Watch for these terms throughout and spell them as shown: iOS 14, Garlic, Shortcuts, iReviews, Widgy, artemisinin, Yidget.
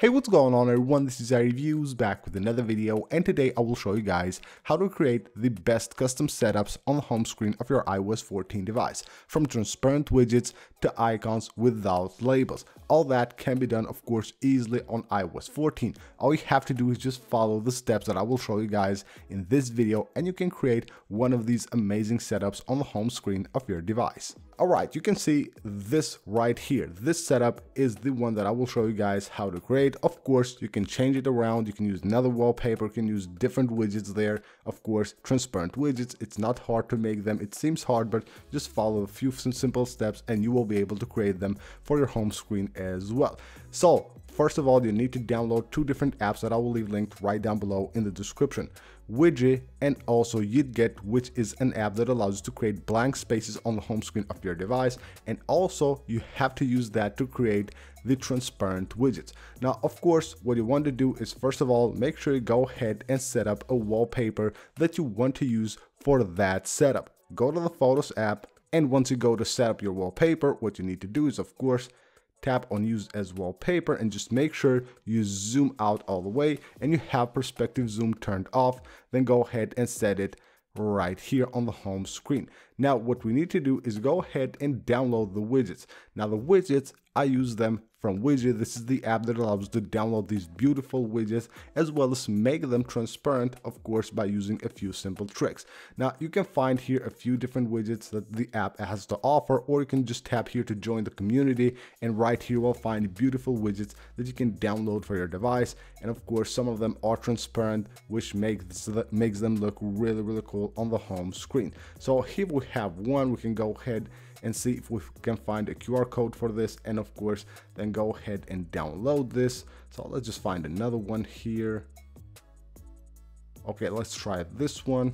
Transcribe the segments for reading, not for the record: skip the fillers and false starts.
Hey, what's going on everyone, this is iReviews back with another video, and today I will show you guys how to create the best custom setups on the home screen of your iOS 14 device, from transparent widgets to icons without labels. All that can be done, of course, easily on iOS 14. All you have to do is just follow the steps that I will show you guys in this video, and you can create one of these amazing setups on the home screen of your device. All right, you can see this right here. This setup is the one that I will show you guys how to create. Of course, you can change it around. You can use another wallpaper, you can use different widgets there. Of course, transparent widgets. It's not hard to make them. It seems hard, but just follow a few simple steps and you will be able to create them for your home screen as well. So, first of all, you need to download two different apps that I will leave linked right down below in the description. Widgy and also Yidget, which is an app that allows you to create blank spaces on the home screen of your device. And also you have to use that to create the transparent widgets. Now, of course, what you want to do is, first of all, make sure you go ahead and set up a wallpaper that you want to use for that setup. Go to the Photos app, and once you go to set up your wallpaper, what you need to do is, of course, tap on use as wallpaper and just make sure you zoom out all the way and you have perspective zoom turned off. Then go ahead and set it right here on the home screen. Now what we need to do is go ahead and download the widgets. Now the widgets, I use them from Widget. This is the app that allows you to download these beautiful widgets as well as make them transparent, of course, by using a few simple tricks. Now you can find here a few different widgets that the app has to offer, or you can just tap here to join the community, and right here we'll find beautiful widgets that you can download for your device. And of course, some of them are transparent, which makes them look really cool on the home screen. So here we have one. We can go ahead and see if we can find a QR code for this, and of course then go ahead and download this. So let's just find another one here. Okay, let's try this one.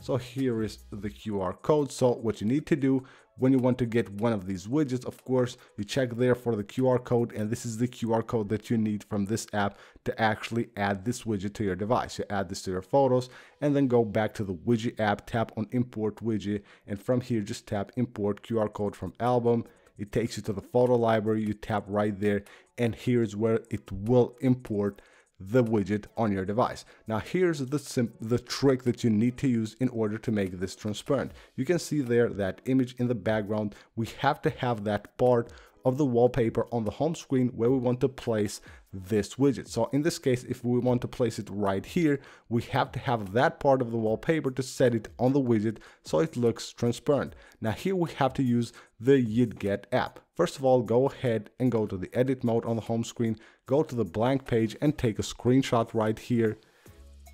So here is the QR code. So what you need to do when you want to get one of these widgets, of course, you check there for the QR code, and this is the QR code that you need from this app to actually add this widget to your device. You add this to your photos and then go back to the Widget app, tap on import widget, and from here just tap import QR code from album. It takes you to the photo library. You tap right there, and here's where it will import the widget on your device. Now here's the trick that you need to use in order to make this transparent. You can see there that image in the background. We have to have that part of the wallpaper on the home screen where we want to place this widget. So in this case, if we want to place it right here, we have to have that part of the wallpaper to set it on the widget so it looks transparent. Now here we have to use the Yidget app. First of all, go ahead and go to the edit mode on the home screen, go to the blank page and take a screenshot right here.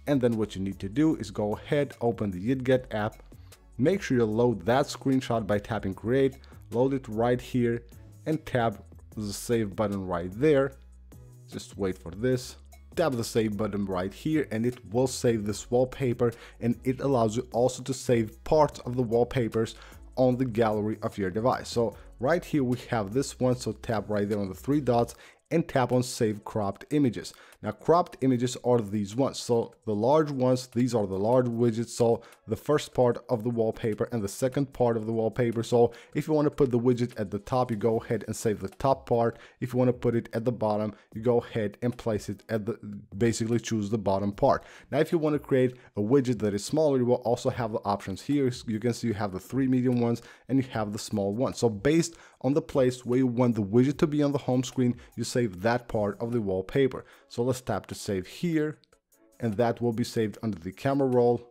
And then what you need to do is go ahead, open the Yidget app, make sure you load that screenshot by tapping create, load it right here, and tap the save button right there. Just wait for this. Tap the save button right here, and it will save this wallpaper, and it allows you also to save parts of the wallpapers on the gallery of your device. So right here we have this one, so tap right there on the three dots and tap on save cropped images. Now cropped images are these ones, so the large ones, these are the large widgets, so the first part of the wallpaper and the second part of the wallpaper. So if you want to put the widget at the top, you go ahead and save the top part. If you want to put it at the bottom, you go ahead and place it at the, basically choose the bottom part. Now if you want to create a widget that is smaller, you will also have the options here. You can see you have the three medium ones and you have the small one. So based on the place where you want the widget to be on the home screen, you save that part of the wallpaper. So let's tap to save here, and that will be saved under the camera roll.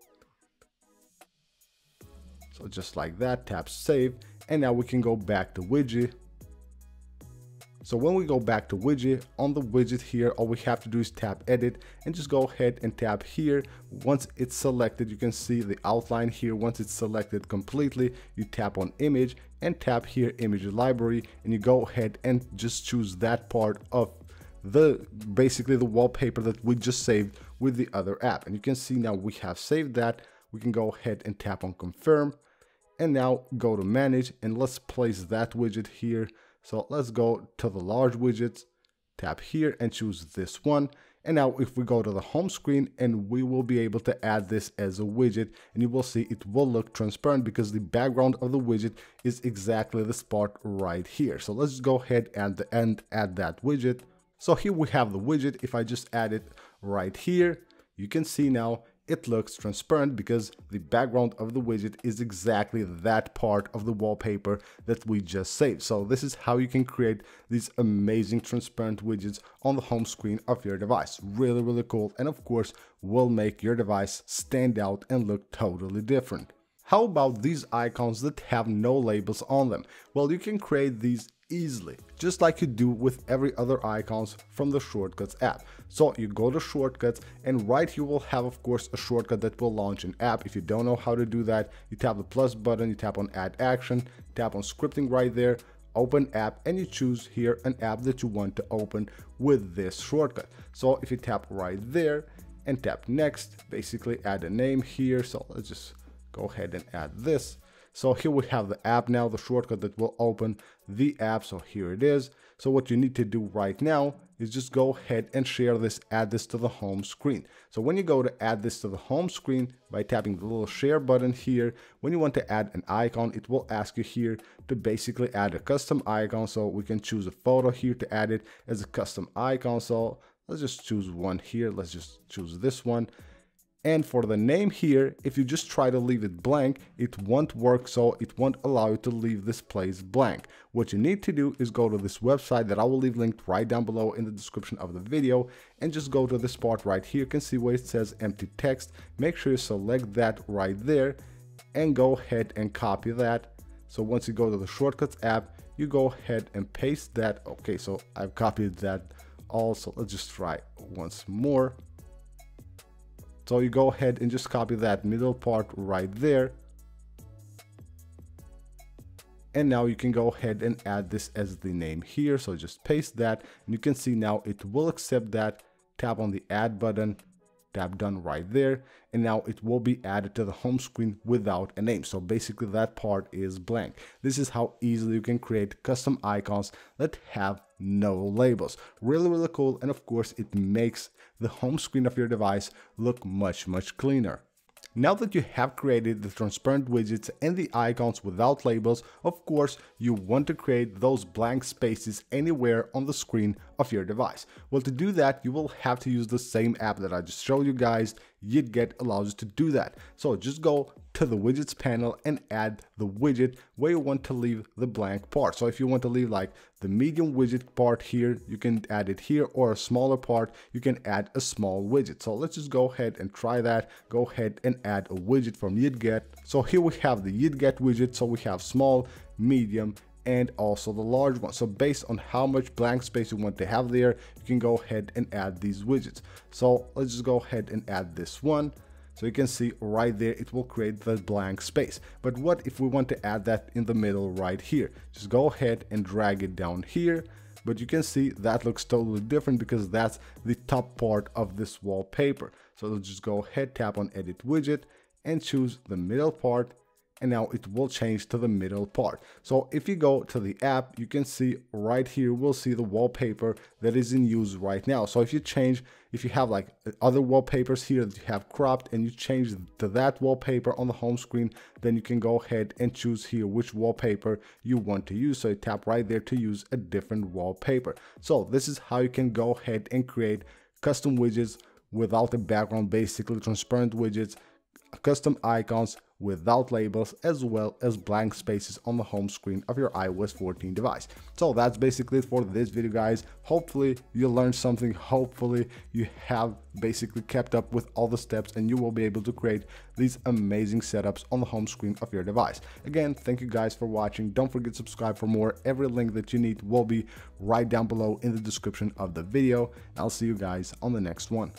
So just like that, tap save, and now we can go back to Widget. So when we go back to Widget, on the widget here, all we have to do is tap edit and just go ahead and tap here. Once it's selected, you can see the outline here. Once it's selected completely, you tap on image and tap here image library, and you go ahead and just choose that part of basically the wallpaper that we just saved with the other app. And you can see now we have saved that. We can go ahead and tap on confirm, and now go to manage, and let's place that widget here. So let's go to the large widgets, tap here and choose this one. And now if we go to the home screen, and we will be able to add this as a widget, and you will see it will look transparent because the background of the widget is exactly this part right here. So let's go ahead and add that widget. So here we have the widget. If I just add it right here, you can see now it looks transparent because the background of the widget is exactly that part of the wallpaper that we just saved. So this is how you can create these amazing transparent widgets on the home screen of your device. Really, really cool, and of course will make your device stand out and look totally different. How about these icons that have no labels on them? Well, you can create these easily, just like you do with every other icons from the Shortcuts app. So you go to Shortcuts, and right here you will have, of course, a shortcut that will launch an app. If you don't know how to do that, you tap the plus button, you tap on Add Action, tap on Scripting right there, Open App, and you choose here an app that you want to open with this shortcut. So if you tap right there and tap Next, basically add a name here. So let's just go ahead and add this. So here we have the app now, the shortcut that will open the app. So here it is. So what you need to do right now is just go ahead and share this, add this to the home screen. So when you go to add this to the home screen, by tapping the little share button here, when you want to add an icon, it will ask you here to basically add a custom icon. So we can choose a photo here to add it as a custom icon. So let's just choose one here. Let's just choose this one. And for the name here, if you just try to leave it blank, it won't work, so it won't allow you to leave this place blank. What you need to do is go to this website that I will leave linked right down below in the description of the video, and just go to this part right here. You can see where it says empty text. Make sure you select that right there and go ahead and copy that. So once you go to the Shortcuts app, you go ahead and paste that. Okay, so I've copied that also. Let's just try once more. So you go ahead and just copy that middle part right there. And now you can go ahead and add this as the name here. So just paste that, and you can see now it will accept that. Tap on the add button, tap done right there. And now it will be added to the home screen without a name. So basically that part is blank. This is how easily you can create custom icons that have no labels. Really, really cool. And of course it makes the home screen of your device look much, much cleaner. Now that you have created the transparent widgets and the icons without labels, of course, you want to create those blank spaces anywhere on the screen of your device. Well, to do that, you will have to use the same app that I just showed you guys. Yidget allows you to do that. So just go to the widgets panel and add the widget where you want to leave the blank part. So if you want to leave like the medium widget part here, you can add it here, or a smaller part, you can add a small widget. So let's just go ahead and try that. Go ahead and add a widget from Yidget. So here we have the Yidget widget. So we have small, medium, and also the large one. So based on how much blank space you want to have there, you can go ahead and add these widgets. So let's just go ahead and add this one. So you can see right there, it will create the blank space. But what if we want to add that in the middle right here? Just go ahead and drag it down here. But you can see that looks totally different because that's the top part of this wallpaper. So let's just go ahead, tap on Edit Widget and choose the middle part. And now it will change to the middle part. So if you go to the app, you can see right here, we'll see the wallpaper that is in use right now. So if you change, if you have like other wallpapers here that you have cropped and you change to that wallpaper on the home screen, then you can go ahead and choose here which wallpaper you want to use. So you tap right there to use a different wallpaper. So this is how you can go ahead and create custom widgets without a background, basically transparent widgets, custom icons without labels, as well as blank spaces on the home screen of your iOS 14 device. So that's basically it for this video, guys. Hopefully you learned something. Hopefully you have basically kept up with all the steps, and you will be able to create these amazing setups on the home screen of your device. Again, thank you guys for watching. Don't forget to subscribe for more. Every link that you need will be right down below in the description of the video. I'll see you guys on the next one.